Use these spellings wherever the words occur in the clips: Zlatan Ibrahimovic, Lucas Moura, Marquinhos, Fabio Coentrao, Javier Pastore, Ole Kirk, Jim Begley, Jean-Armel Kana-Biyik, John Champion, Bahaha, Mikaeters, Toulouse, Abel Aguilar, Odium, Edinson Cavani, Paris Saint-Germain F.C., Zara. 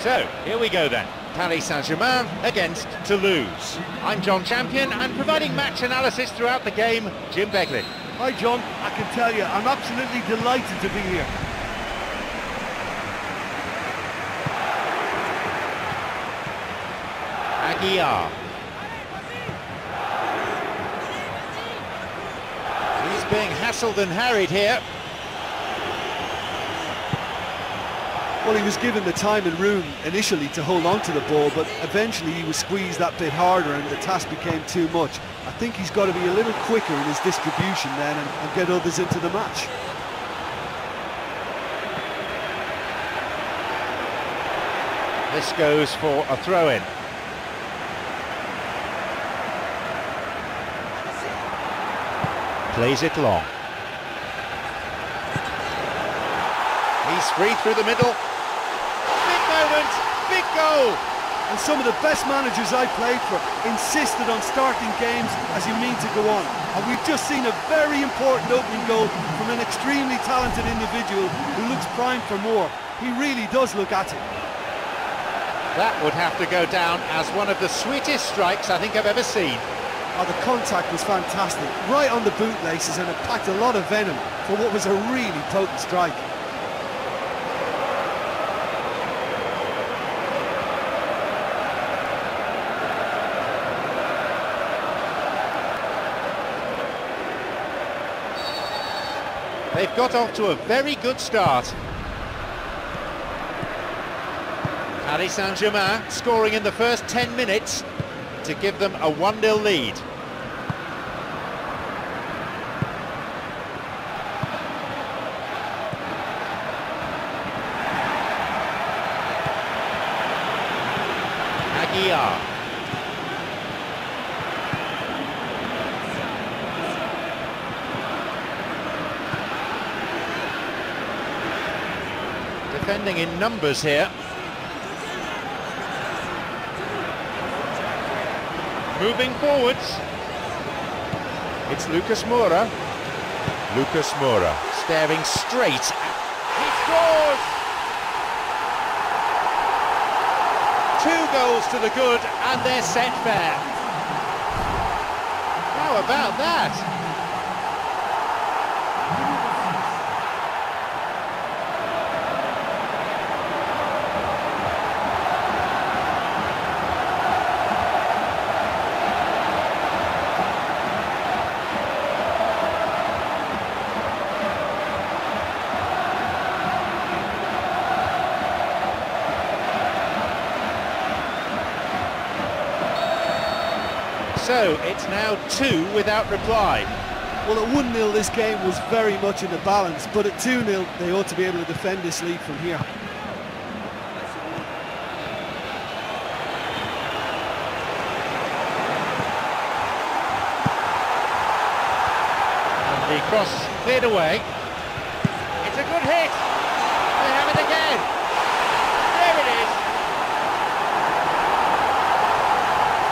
So, here we go then. Paris Saint-Germain against Toulouse. I'm John Champion, and providing match analysis throughout the game, Jim Begley. Hi John, I can tell you, I'm absolutely delighted to be here. Aguilar. He's being hassled and harried here. Well, he was given the time and room initially to hold on to the ball, but eventually he was squeezed that bit harder and the task became too much. I think he's got to be a little quicker in his distribution then and get others into the match. This goes for a throw-in. Plays it long. He's free through the middle. Big moment, big goal. And some of the best managers I played for insisted on starting games as you mean to go on. And we've just seen a very important opening goal from an extremely talented individual who looks primed for more. He really does look at it. That would have to go down as one of the sweetest strikes I think I've ever seen. Oh, the contact was fantastic, right on the bootlaces, and it packed a lot of venom for what was a really potent strike. They've got off to a very good start. Paris Saint-Germain scoring in the first 10 minutes to give them a 1-0 lead. Aguilar. Defending in numbers here. Moving forwards, it's Lucas Moura. Lucas Moura staring straight at... He scores! 2 goals to the good, and they're set fair. How about that? So, it's now 2 without reply. Well, at 1-0 this game was very much in the balance, but at 2-0 they ought to be able to defend this lead from here. And the cross cleared away. It's a good hit! They have it again! There it is!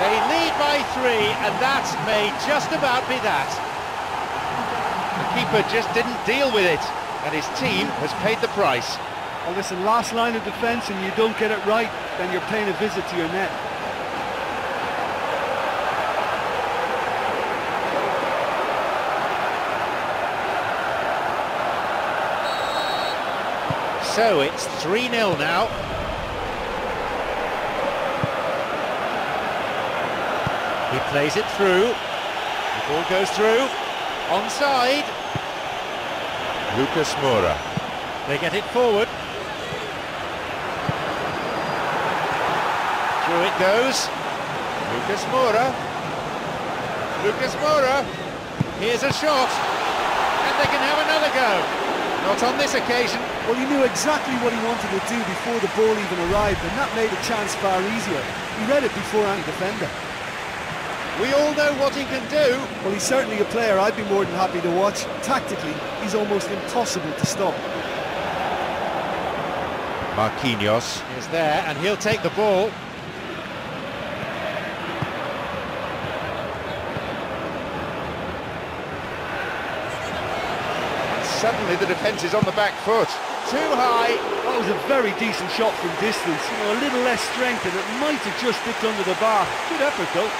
They lead by 3, and that may just about be that. The keeper just didn't deal with it, and his team has paid the price. Well, listen, last line of defence, and you don't get it right, then you're paying a visit to your net. So it's 3-0 now. He plays it through, the ball goes through, onside. Lucas Moura, they get it forward. Through it goes, Lucas Moura, Lucas Moura, here's a shot, and they can have another go. Not on this occasion. Well, he knew exactly what he wanted to do before the ball even arrived, and that made the chance far easier. He read it before any defender. We all know what he can do. Well, he's certainly a player I'd be more than happy to watch. Tactically, he's almost impossible to stop. Marquinhos is there, and he'll take the ball. Suddenly the defence is on the back foot. too high. That was a very decent shot from distance, you know, a little less strength, and it might have just dipped under the bar. Good effort, though.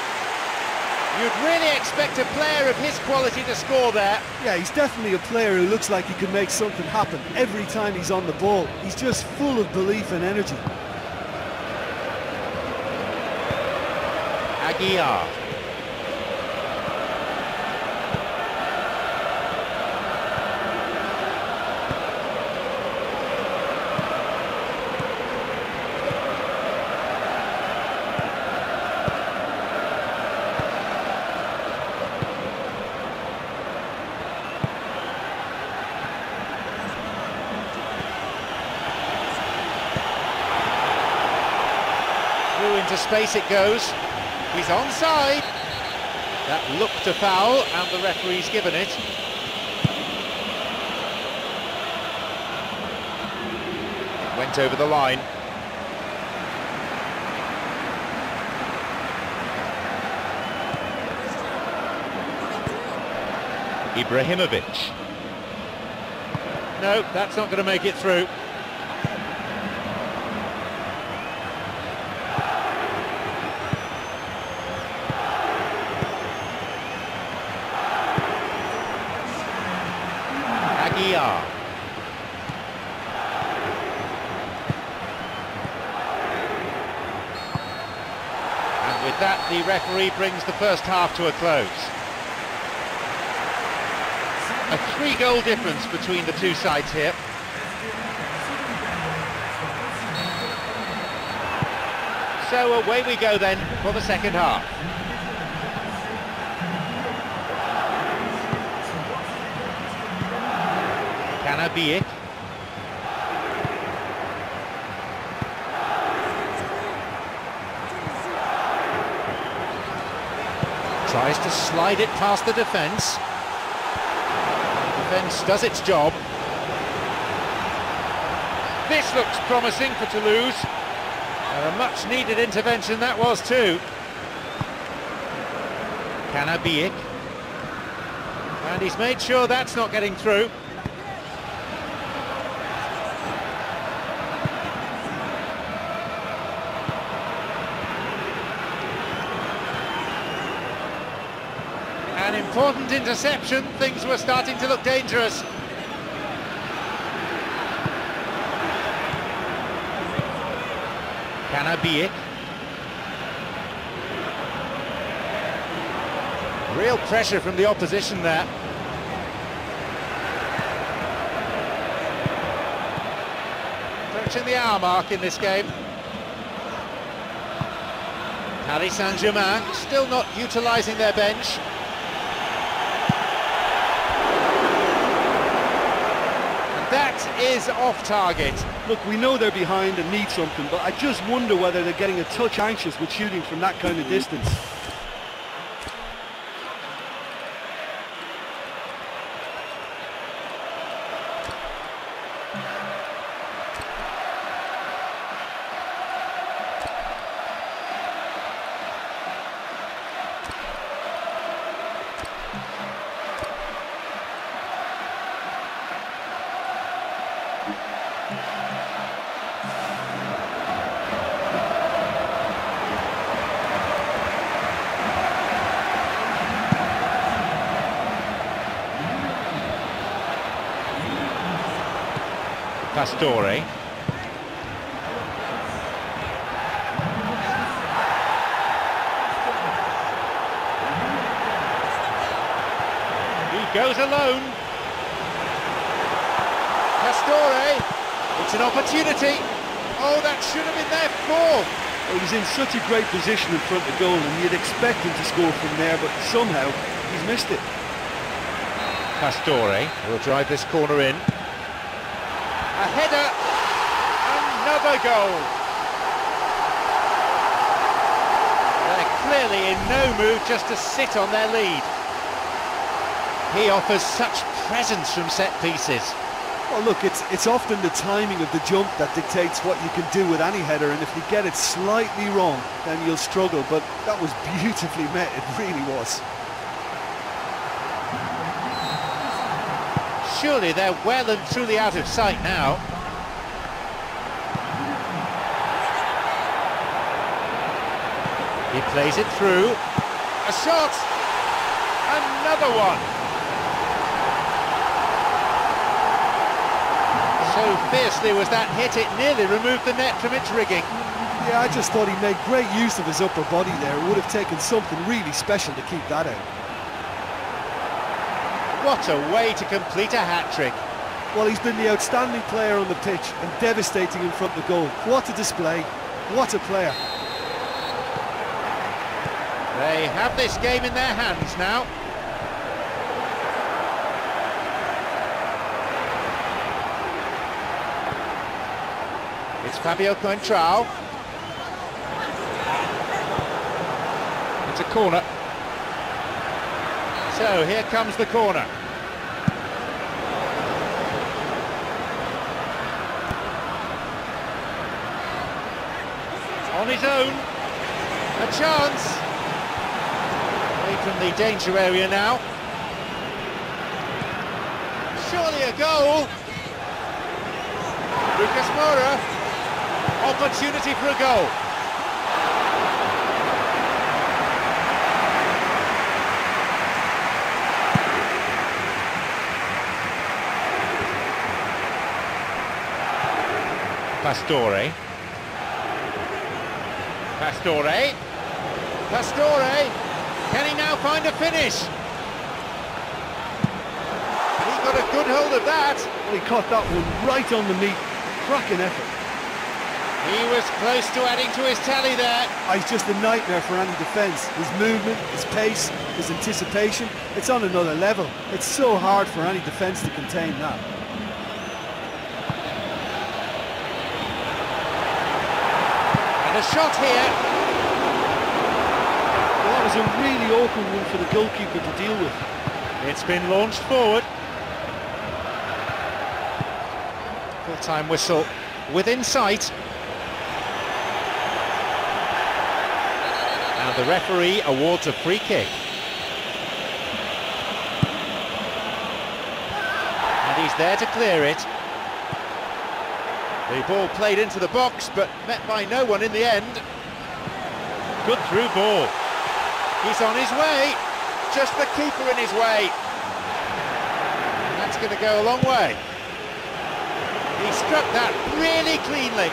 You'd really expect a player of his quality to score there. Yeah, he's definitely a player who looks like he can make something happen every time he's on the ball. He's just full of belief and energy. Aguilar. Into space it goes. He's onside. That looked a foul, and the referee's given it. Went over the line. Ibrahimovic. No, that's not going to make it through. And with that, the referee brings the first half to a close. A 3-goal difference between the two sides here. So away we go then for the second half. Kana-Biyik. Tries to slide it past the defence. Defence does its job. This looks promising for Toulouse. And a much needed intervention that was too. Kana-Biyik. And he's made sure that's not getting through. An important interception. Things were starting to look dangerous. Kana-Biyik. Real pressure from the opposition there. Touching the hour mark in this game. Paris Saint-Germain still not utilising their bench. That is off target. Look, we know they're behind and need something, but I just wonder whether they're getting a touch anxious with shooting from that kind of distance. Pastore. He goes alone. Pastore. It's an opportunity. Oh, that should have been their fourth. Well, he's in such a great position in front of the goal, and you'd expect him to score from there, but somehow he's missed it. Pastore will drive this corner in. A header, another goal. They're clearly in no mood just to sit on their lead. He offers such presence from set pieces. Well, look, it's often the timing of the jump that dictates what you can do with any header, and if you get it slightly wrong, then you'll struggle. But that was beautifully met, it really was. Surely they're well and truly out of sight now. He plays it through. A shot! Another one! So fiercely was that hit, it nearly removed the net from its rigging. Yeah, I just thought he made great use of his upper body there. It would have taken something really special to keep that out. What a way to complete a hat-trick. Well, he's been the outstanding player on the pitch and devastating in front of the goal. What a display, what a player. They have this game in their hands now. It's Fabio Coentrao. It's a corner. So here comes the corner. On his own, a chance. Away from the danger area now. Surely a goal. Lucas Moura, opportunity for a goal. Pastore, can he now find a finish? He got a good hold of that. Well, he caught that one right on the meat. Cracking effort. He was close to adding to his tally there. He's just a nightmare for any defence. His movement, his pace, his anticipation, it's on another level. It's so hard for any defence to contain that. A shot here. Well, that was a really awkward one for the goalkeeper to deal with. It's been launched forward. Full-time whistle within sight. Now the referee awards a free kick. And he's there to clear it. The ball played into the box, but met by no one in the end. Good through ball. He's on his way. Just the keeper in his way. And that's going to go a long way. He struck that really cleanly.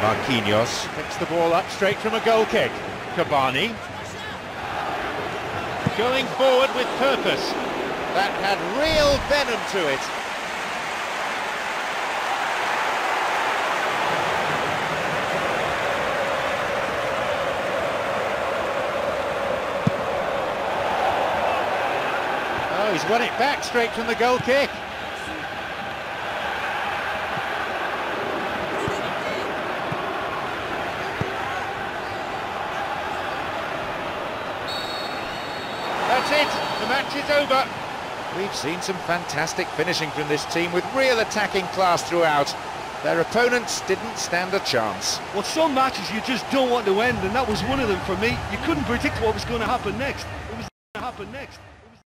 Marquinhos picks the ball up straight from a goal kick. Cavani. Going forward with purpose. That had real venom to it. Oh, he's won it back straight from the goal kick. It's over. We've seen some fantastic finishing from this team with real attacking class throughout. Their opponents didn't stand a chance. Well, some matches you just don't want to end, and that was one of them for me. You couldn't predict what was going to happen next.